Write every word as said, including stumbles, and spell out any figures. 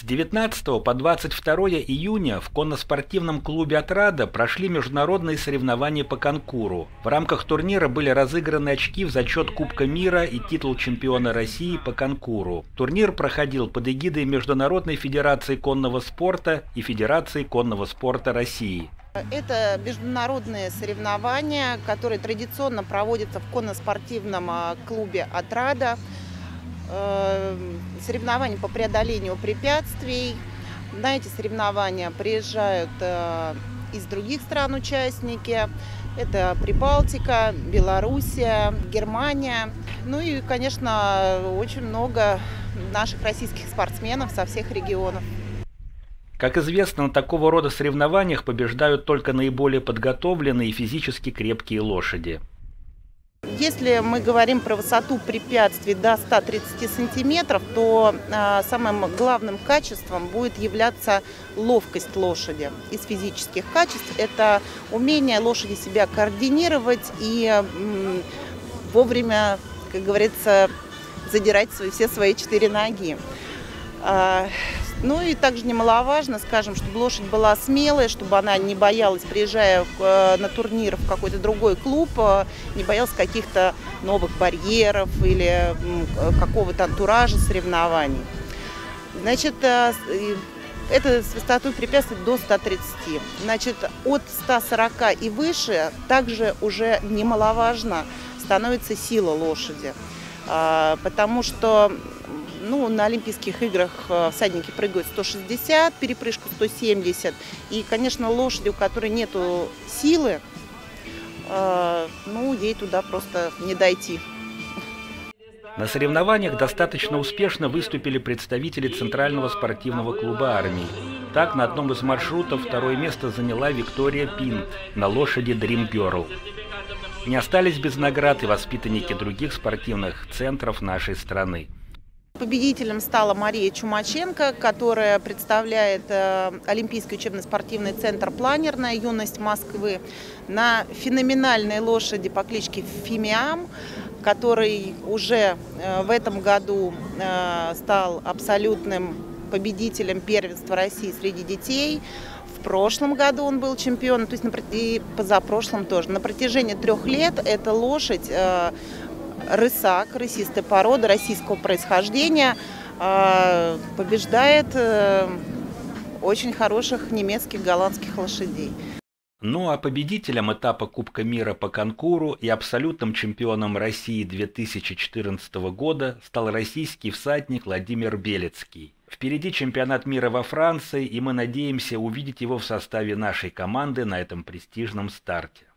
С девятнадцатого по двадцать второе июня в конноспортивном клубе «Отрада» прошли международные соревнования по конкуру. В рамках турнира были разыграны очки в зачет Кубка мира и титул чемпиона России по конкуру. Турнир проходил под эгидой Международной федерации конного спорта и Федерации конного спорта России. Это международные соревнования, которые традиционно проводятся в конноспортивном клубе «Отрада». Соревнования по преодолению препятствий. На эти соревнования приезжают из других стран участники. Это Прибалтика, Белоруссия, Германия. Ну и, конечно, очень много наших российских спортсменов со всех регионов. Как известно, на такого рода соревнованиях побеждают только наиболее подготовленные и физически крепкие лошади. Если мы говорим про высоту препятствий до ста тридцати сантиметров, то э, самым главным качеством будет являться ловкость лошади. Из физических качеств это умение лошади себя координировать и м, вовремя, как говорится, задирать свои, все свои четыре ноги. Э, ну и также немаловажно, скажем, чтобы лошадь была смелая, чтобы она не боялась, приезжая на турнир в какой-то другой клуб, не боялась каких-то новых барьеров или какого-то антуража соревнований. Значит, это с высотой препятствий до ста тридцати. Значит, от ста сорока и выше также уже немаловажно становится сила лошади, потому что Ну, на Олимпийских играх всадники прыгают сто шестьдесят, перепрыжку сто семьдесят. И, конечно, лошади, у которой нет силы, э, ну, ей туда просто не дойти. На соревнованиях достаточно успешно выступили представители Центрального спортивного клуба армии. Так, на одном из маршрутов второе место заняла Виктория Пинт на лошади Dream Girl. Не остались без наград и воспитанники других спортивных центров нашей страны. Победителем стала Мария Чумаченко, которая представляет э, Олимпийский учебно-спортивный центр «Планерная юность Москвы» на феноменальной лошади по кличке Фимиам, который уже э, в этом году э, стал абсолютным победителем Первенства России среди детей. В прошлом году он был чемпионом, то есть на, и позапрошлом тоже. На протяжении трех лет эта лошадь э, рысак, рысистая порода российского происхождения, побеждает очень хороших немецких, голландских лошадей. Ну а победителем этапа Кубка мира по конкуру и абсолютным чемпионом России две тысячи четырнадцатого года стал российский всадник Владимир Белецкий. Впереди чемпионат мира во Франции, и мы надеемся увидеть его в составе нашей команды на этом престижном старте.